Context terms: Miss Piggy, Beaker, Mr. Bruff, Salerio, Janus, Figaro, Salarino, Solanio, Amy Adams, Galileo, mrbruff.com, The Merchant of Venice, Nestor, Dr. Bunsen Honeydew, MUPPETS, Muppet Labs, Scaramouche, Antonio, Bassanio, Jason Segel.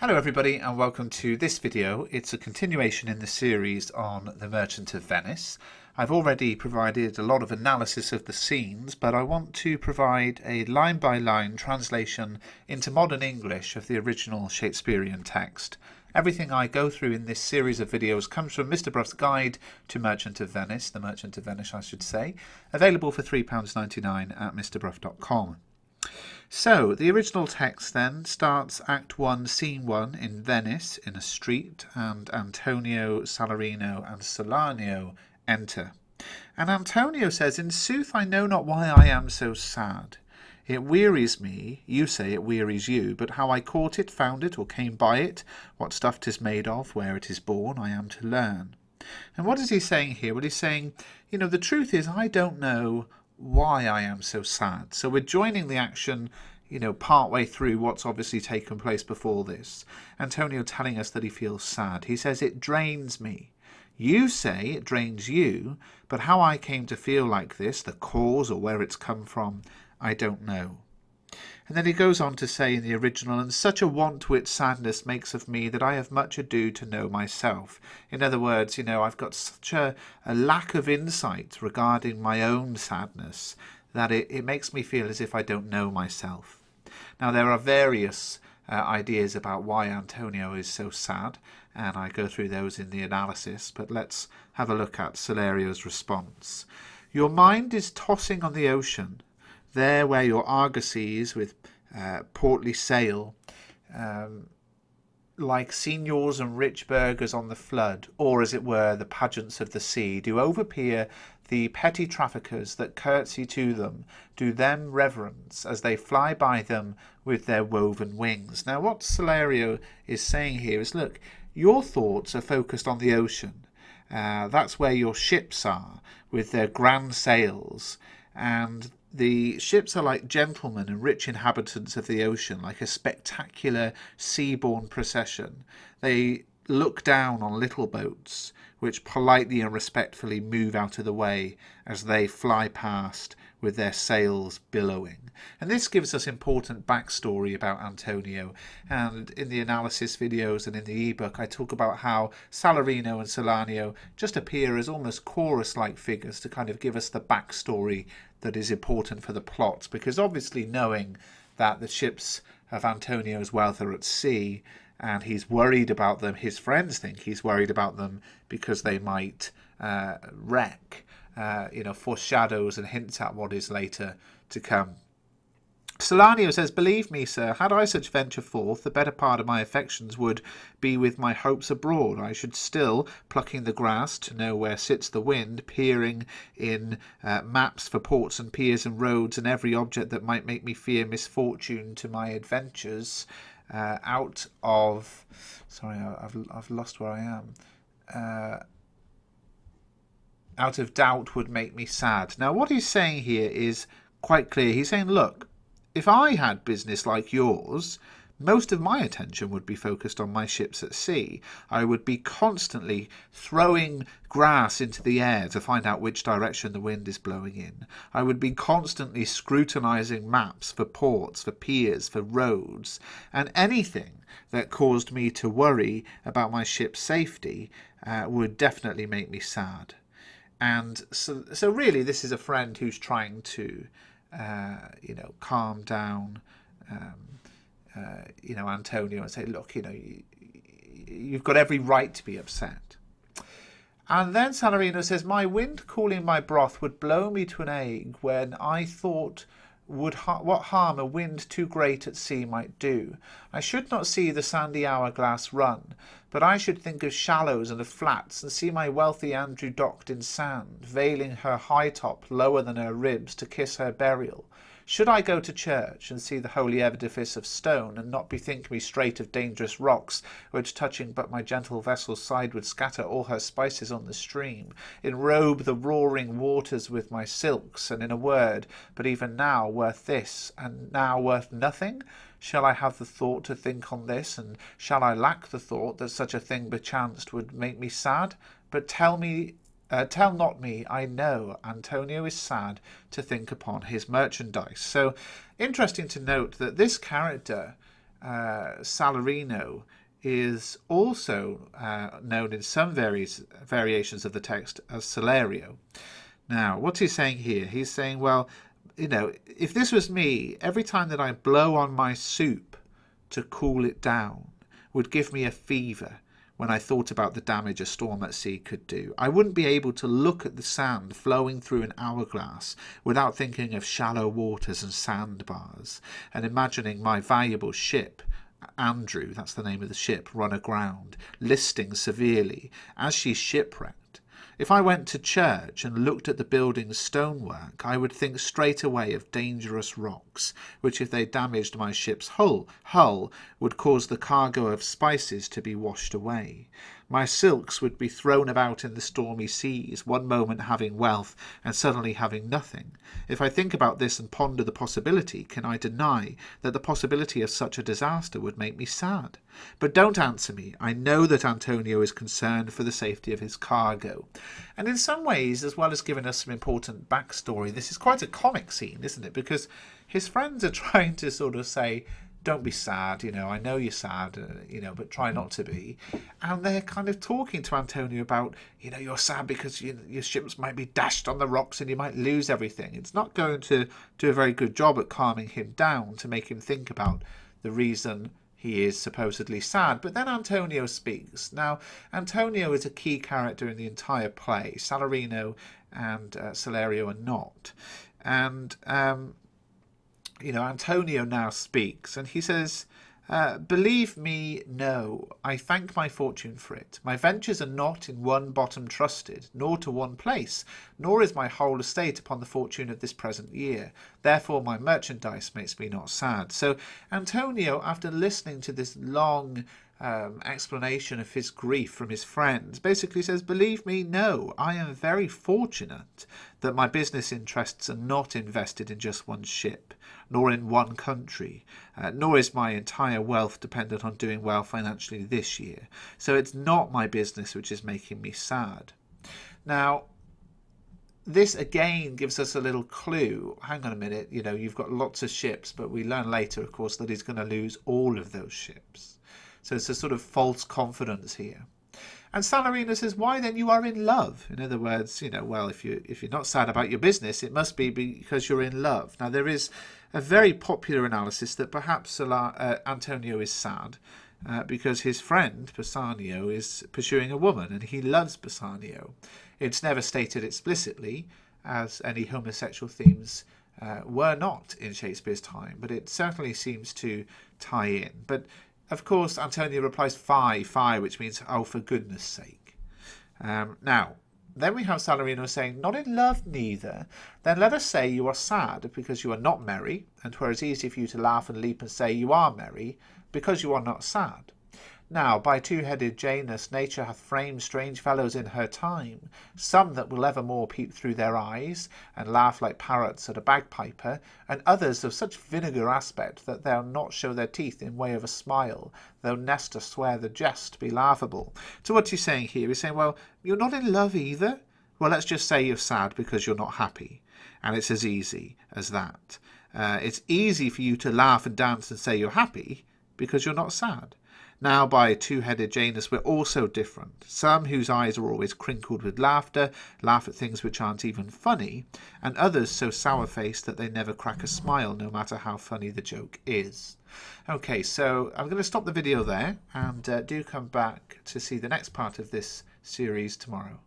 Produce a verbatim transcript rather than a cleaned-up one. Hello everybody and welcome to this video. It's a continuation in the series on The Merchant of Venice. I've already provided a lot of analysis of the scenes, but I want to provide a line-by-line translation into modern English of the original Shakespearean text. Everything I go through in this series of videos comes from Mister Bruff's Guide to Merchant of Venice, The Merchant of Venice I should say, available for three pounds ninety-nine at m r bruff dot com. So, the original text then starts Act one, Scene one in Venice, in a street, and Antonio, Salarino and Solanio enter. And Antonio says, "In sooth I know not why I am so sad. It wearies me, you say it wearies you, but how I caught it, found it, or came by it, what stuff 'tis made of, where it is born, I am to learn." And what is he saying here? Well, he's saying, you know, the truth is I don't know why I am so sad. So we're joining the action, you know, partway through what's obviously taken place before this. Antonio telling us that he feels sad. He says, "It drains me." You say it drains you, but how I came to feel like this, the cause or where it's come from, I don't know. And then he goes on to say in the original, "And such a want which sadness makes of me that I have much ado to know myself." In other words, you know, I've got such a, a lack of insight regarding my own sadness that it, it makes me feel as if I don't know myself. Now, there are various uh, ideas about why Antonio is so sad, and I go through those in the analysis, but let's have a look at Salario's response. "Your mind is tossing on the ocean, there where your argosies with uh, portly sail, um, like seniors and rich burghers on the flood, or as it were the pageants of the sea, do overpeer the petty traffickers that curtsy to them, do them reverence as they fly by them with their woven wings." Now what Salerio is saying here is, look, your thoughts are focused on the ocean. Uh, that's where your ships are with their grand sails, and the ships are like gentlemen and rich inhabitants of the ocean, like a spectacular seaborne procession. They look down on little boats, which politely and respectfully move out of the way as they fly past with their sails billowing. And this gives us important backstory about Antonio. And in the analysis videos and in the ebook, I talk about how Salarino and Solanio just appear as almost chorus-like figures to kind of give us the backstory that is important for the plot. Because obviously knowing that the ships of Antonio's wealth are at sea, and he's worried about them. His friends think he's worried about them because they might uh, wreck. Uh, you know, foreshadows and hints at what is later to come. Salarino says, "Believe me, sir, had I such venture forth, the better part of my affections would be with my hopes abroad. I should still, plucking the grass to know where sits the wind, peering in uh, maps for ports and piers and roads and every object that might make me fear misfortune to my adventures, uh, out of..." Sorry, I've, I've lost where I am. Uh, out of doubt would make me sad. Now, what he's saying here is quite clear. He's saying, look, if I had business like yours, most of my attention would be focused on my ships at sea. I would be constantly throwing grass into the air to find out which direction the wind is blowing in. I would be constantly scrutinizing maps for ports, for piers, for roads, and anything that caused me to worry about my ship's safety uh, would definitely make me sad. And so, so really, this is a friend who's trying to Uh, you know, calm down, um, uh, you know, Antonio, and say, look, you know, you, you've got every right to be upset. And then Salarino says, "My wind cooling my broth would blow me to an egg when I thought would ha what harm a wind too great at sea might do. I should not see the sandy hourglass run, but I should think of shallows and of flats, and see my wealthy Andrew docked in sand, veiling her high top lower than her ribs to kiss her burial. Should I go to church and see the holy edifice of stone, and not bethink me straight of dangerous rocks, which touching but my gentle vessel's side would scatter all her spices on the stream, enrobe the roaring waters with my silks, and in a word, but even now worth this, and now worth nothing? Shall I have the thought to think on this, and shall I lack the thought that such a thing bechanced would make me sad? But tell me, uh, tell not me, I know Antonio is sad to think upon his merchandise." So interesting to note that this character uh, Salarino is also uh, known in some varies, variations of the text as Salerio. Now, what's he saying here? He's saying, well, you know, if this was me, every time that I blow on my soup to cool it down would give me a fever when I thought about the damage a storm at sea could do. I wouldn't be able to look at the sand flowing through an hourglass without thinking of shallow waters and sandbars and imagining my valuable ship, Andrew, that's the name of the ship, run aground, listing severely as she's shipwrecked. If I went to church and looked at the building's stonework, I would think straight away of dangerous rocks, which if they damaged my ship's hull, hull would cause the cargo of spices to be washed away. My silks would be thrown about in the stormy seas, one moment having wealth and suddenly having nothing. If I think about this and ponder the possibility, can I deny that the possibility of such a disaster would make me sad? But don't answer me. I know that Antonio is concerned for the safety of his cargo. And in some ways, as well as giving us some important backstory, this is quite a comic scene, isn't it? Because his friends are trying to sort of say, don't be sad, you know, I know you're sad, uh, you know, but try not to be. And they're kind of talking to Antonio about, you know, you're sad because you, your ships might be dashed on the rocks and you might lose everything. It's not going to do a very good job at calming him down to make him think about the reason he is supposedly sad. But then Antonio speaks. Now, Antonio is a key character in the entire play. Salarino and uh, Salerio are not. And, um, you know, Antonio now speaks and he says, uh, believe me, no, I thank my fortune for it. My ventures are not in one bottom trusted, nor to one place, nor is my whole estate upon the fortune of this present year. Therefore, my merchandise makes me not sad. So Antonio, after listening to this long um, explanation of his grief from his friends, basically says, believe me, no, I am very fortunate that my business interests are not invested in just one ship, nor in one country, uh, nor is my entire wealth dependent on doing well financially this year. So it's not my business which is making me sad. Now, this again gives us a little clue. Hang on a minute, you know, you've got lots of ships, but we learn later, of course, that he's going to lose all of those ships. So it's a sort of false confidence here. And Salarino says, why then you are in love? In other words, you know, well, if, you, if you're not sad about your business, it must be because you're in love. Now, there is a very popular analysis that perhaps Solar, uh, Antonio is sad uh, because his friend Bassanio is pursuing a woman and he loves Bassanio. It's never stated explicitly, as any homosexual themes uh, were not in Shakespeare's time, but it certainly seems to tie in. But of course, Antonio replies, "Fie, fie," which means, oh, for goodness sake. Um, now, then we have Salarino saying, not in love neither. Then let us say you are sad because you are not merry, and 'twere as easy for you to laugh and leap and say you are merry because you are not sad. Now, by two-headed Janus, nature hath framed strange fellows in her time, some that will evermore peep through their eyes, and laugh like parrots at a bagpiper, and others of such vinegar aspect that they'll not show their teeth in way of a smile, though Nestor swear the jest be laughable. So what's he saying here? He's saying, well, you're not in love either? Well, let's just say you're sad because you're not happy, and it's as easy as that. Uh, it's easy for you to laugh and dance and say you're happy because you're not sad. Now by two-headed Janus we're also different. Some whose eyes are always crinkled with laughter, laugh at things which aren't even funny, and others so sour-faced that they never crack a smile, no matter how funny the joke is. Okay, so I'm going to stop the video there, and uh, do come back to see the next part of this series tomorrow.